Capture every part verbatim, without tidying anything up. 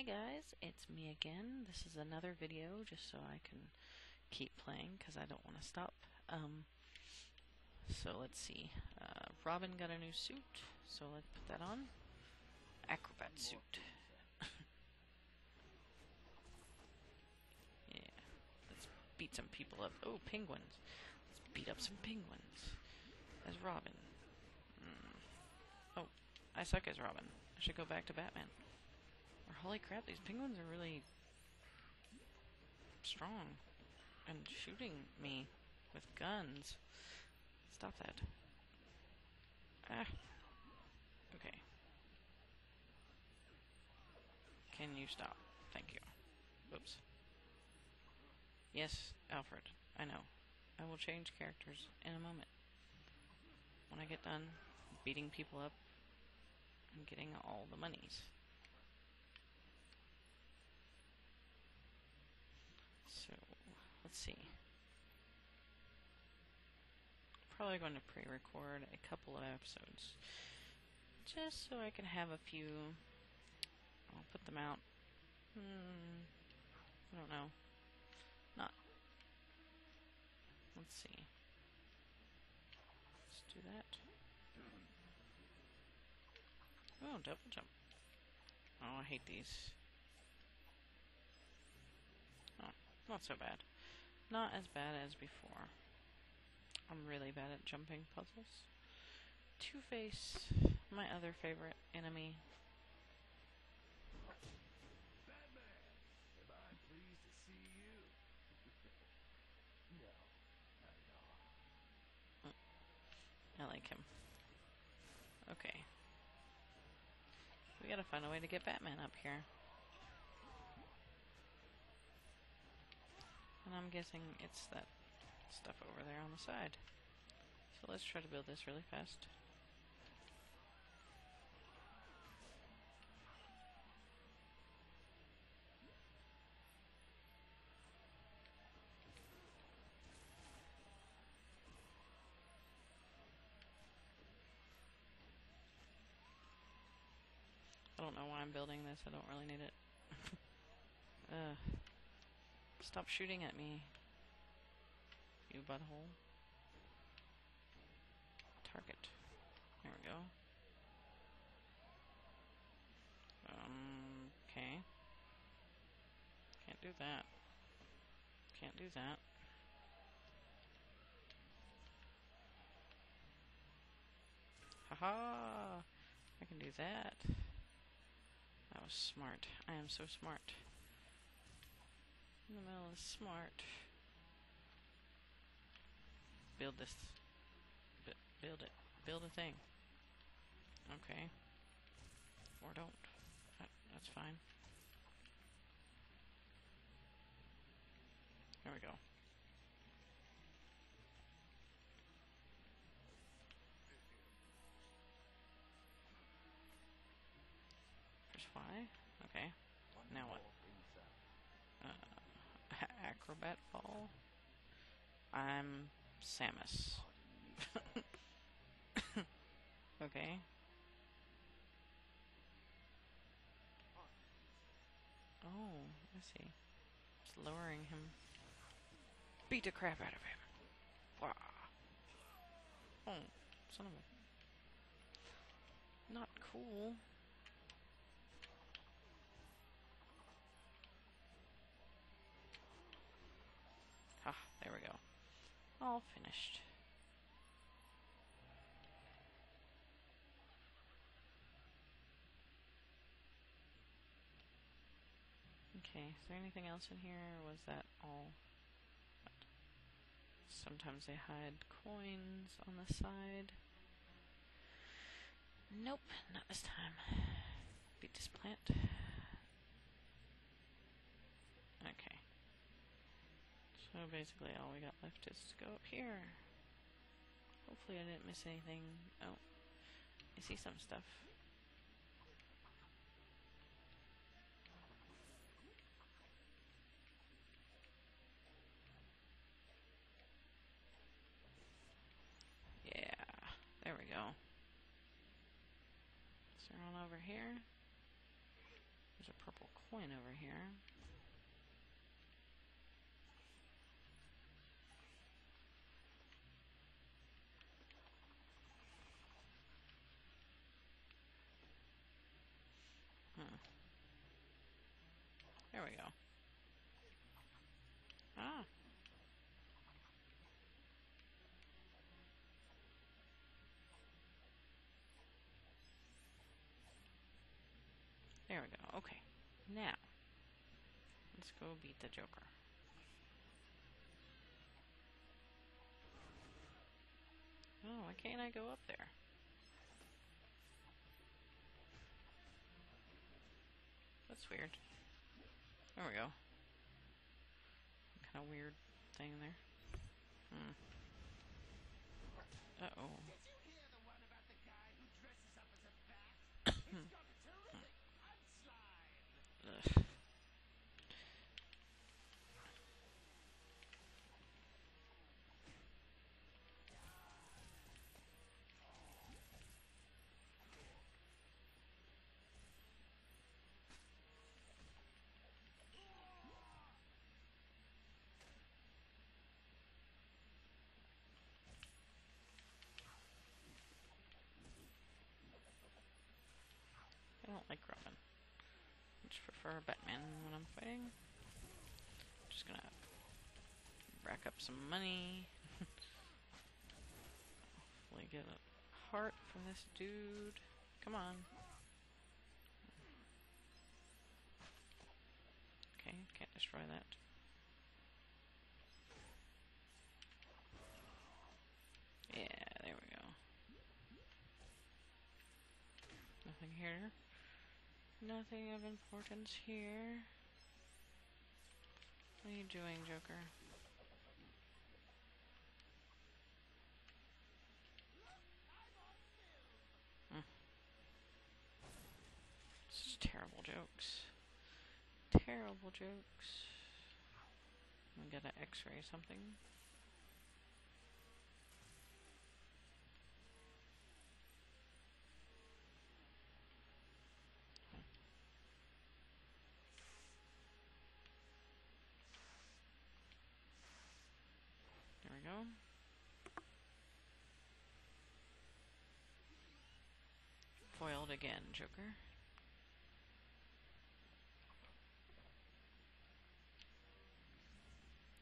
Hey guys, it's me again. This is another video just so I can keep playing because I don't want to stop. Um, so let's see. Uh, Robin got a new suit, so let's put that on. Acrobat suit. Yeah, let's beat some people up. Oh, penguins. Let's beat up some penguins as Robin. Mm. Oh, I suck as Robin. I should go back to Batman. Holy crap, these penguins are really strong and shooting me with guns. Stop that. Ah. Okay. Can you stop? Thank you. Oops. Yes, Alfred. I know. I will change characters in a moment. When I get done beating people up and getting all the monies. So, let's see. Probably going to pre-record a couple of episodes. Just so I can have a few. I'll put them out. Hmm. I don't know. Not. Let's see. Let's do that. Oh, double jump. Oh, I hate these. Not so bad. Not as bad as before. I'm really bad at jumping puzzles. Two Face, my other favorite enemy. Batman, am I pleased to see you? No, not at all. I like him. Okay. We gotta find a way to get Batman up here. And I'm guessing it's that stuff over there on the side. So let's try to build this really fast. I don't know why I'm building this. I don't really need it. Ugh. Stop shooting at me, you butthole. Target. There we go. Um, okay. Can't do that. Can't do that. Haha! I can do that. That was smart. I am so smart. In the middle is smart. Build this. B build it. Build a thing. Okay. Or don't. That, that's fine. There we go. Press Y. Okay. Now what? Acrobat fall. I'm Samus. Okay. Oh, I see. Just lowering him. Beat the crap out of him. Wah. Oh, son of a. Not cool. Ah, there we go. All finished. Okay, is there anything else in here, or was that all? Sometimes they hide coins on the side. Nope, not this time. Beat this plant. Okay. So basically all we got left is to go up here. Hopefully I didn't miss anything. Oh, I see some stuff. Yeah, there we go. So on over here. There's a purple coin. coin over here. Huh. There we go. Ah. There we go. Okay. Now, let's go beat the Joker. Oh, why can't I go up there? That's weird. There we go. Some kind of weird thing there. Hmm. Uh-oh. Did you hear the one about the guy who dresses up as a bat? It's got a terrific punchline. Ugh. I don't like Robin. I just prefer Batman when I'm fighting. Just gonna rack up some money. Hopefully get a heart from this dude. Come on. Okay, can't destroy that. Yeah, there we go. Nothing here. Nothing of importance here. What are you doing, Joker? Mm. This is terrible jokes. Terrible jokes. We gotta x-ray something. There we go. Foiled again, Joker.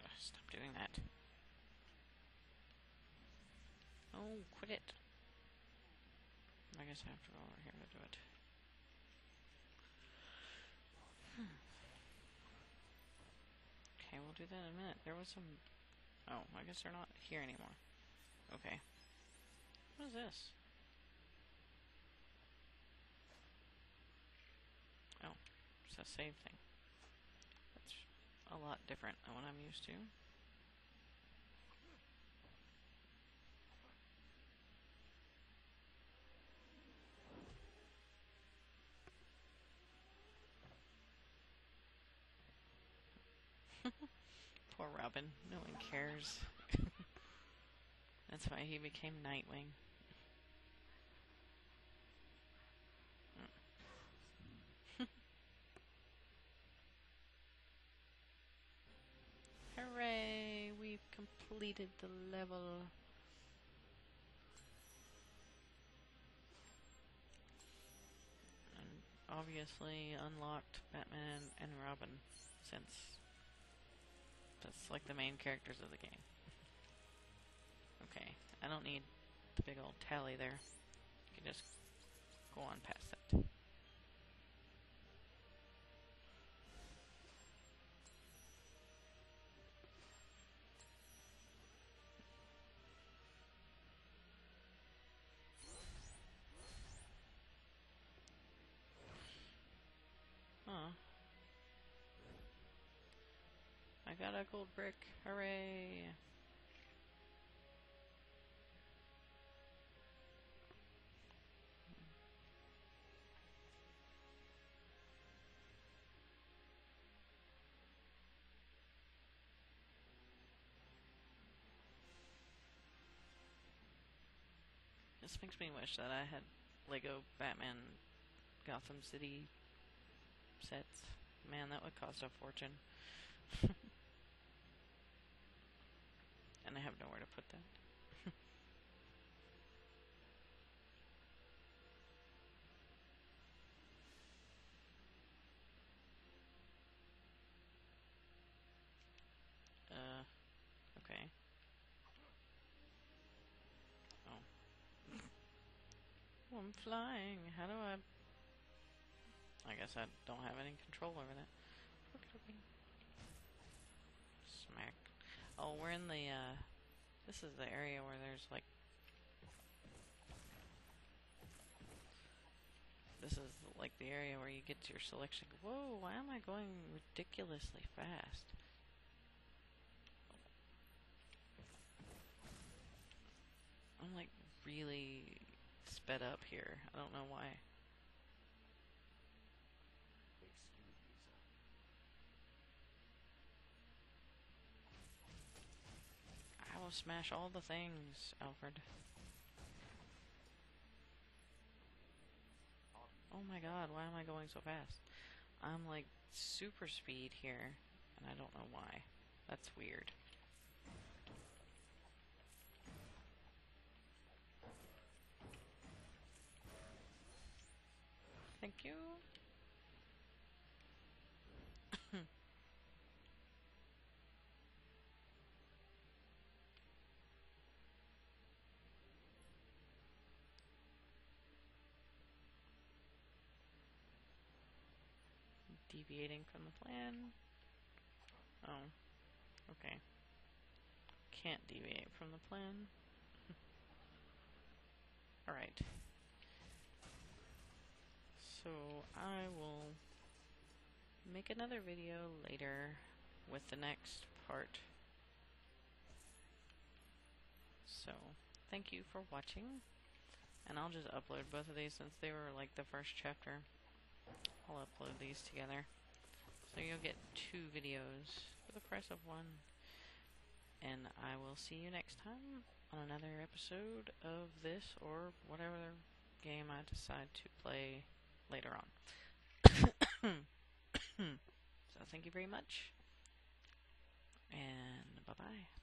Ugh, stop doing that. Oh, quit it. I guess I have to go over here to do it. Hmm. Okay, we'll do that in a minute. There was some... Oh, I guess they're not here anymore. Okay. What is this? Oh, it's a save thing. That's a lot different than what I'm used to. Poor Robin. No one cares. That's why he became Nightwing. Hooray! We've completed the level. And obviously unlocked Batman and Robin, since that's like the main characters of the game. Okay, I don't need the big old tally there. You can just go on past that. Huh. I got a gold brick. Hooray! This makes me wish that I had Lego Batman Gotham City sets. Man, that would cost a fortune. And I have nowhere to put that. Uh, okay. Oh. Oh, I'm flying. How do I... I guess I don't have any control over that. Smack. Oh, we're in the, uh... This is the area where there's, like... This is, like, the area where you get to your selection. Whoa, why am I going ridiculously fast? I'm, like, really sped up here. I don't know why. Excuse me, sir. I will smash all the things, Alfred. Oh my god, why am I going so fast? I'm like super speed here, and I don't know why. That's weird. Thank you. Deviating from the plan. Oh, okay. Can't deviate from the plan. All right. So I will make another video later with the next part. So thank you for watching, and I'll just upload both of these since they were like the first chapter. I'll upload these together. So you'll get two videos for the price of one. And I will see you next time on another episode of this or whatever game I decide to play later on. So thank you very much, and bye-bye.